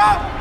Come!